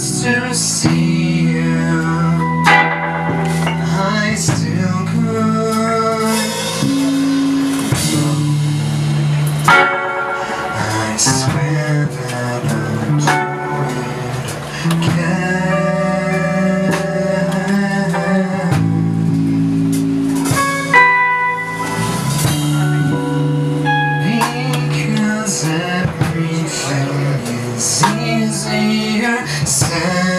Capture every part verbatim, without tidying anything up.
To see you, I still could. I swear that I'm doing care, because everything is easier said.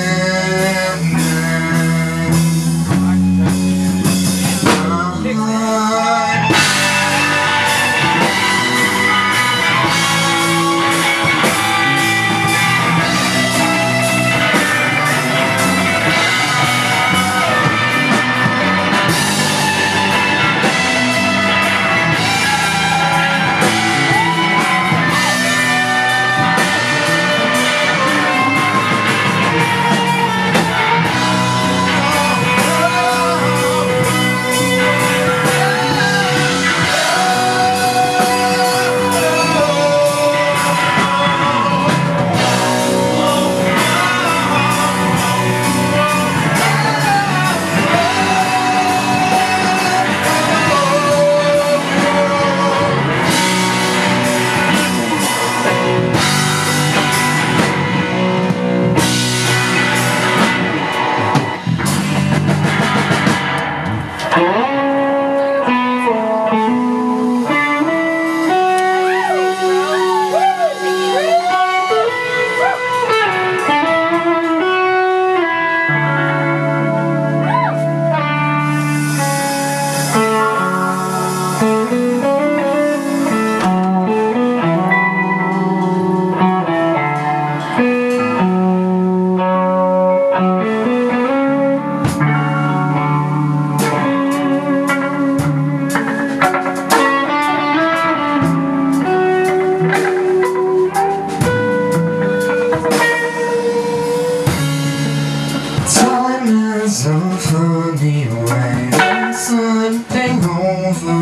Something over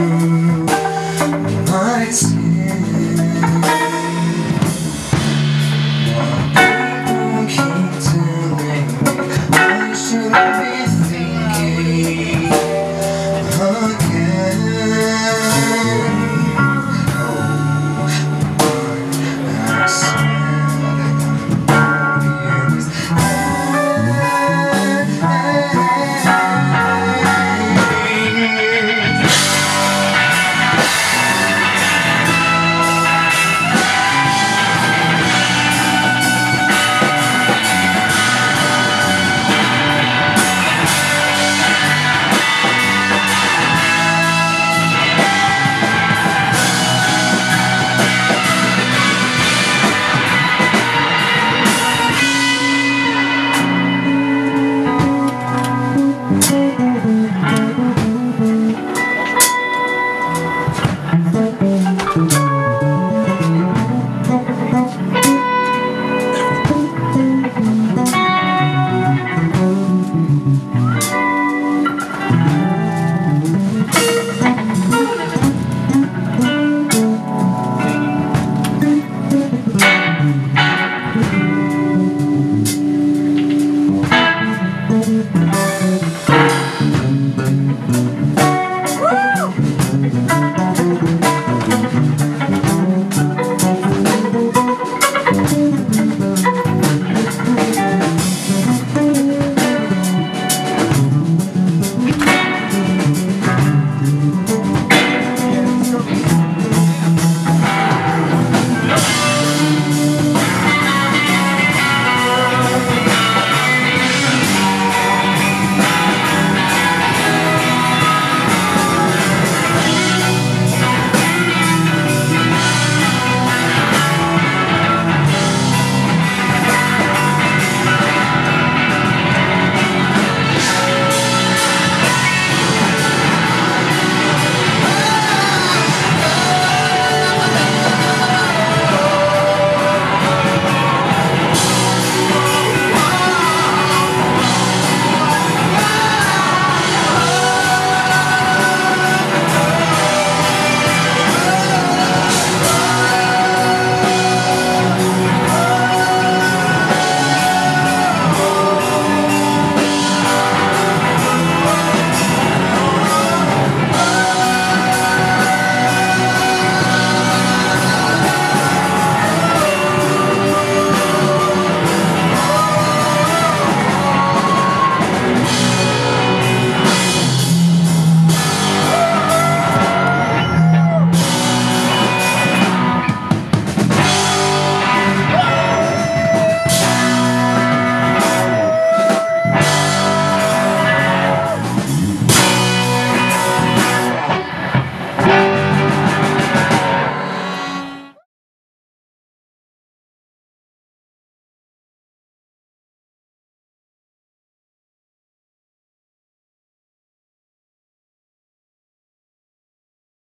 my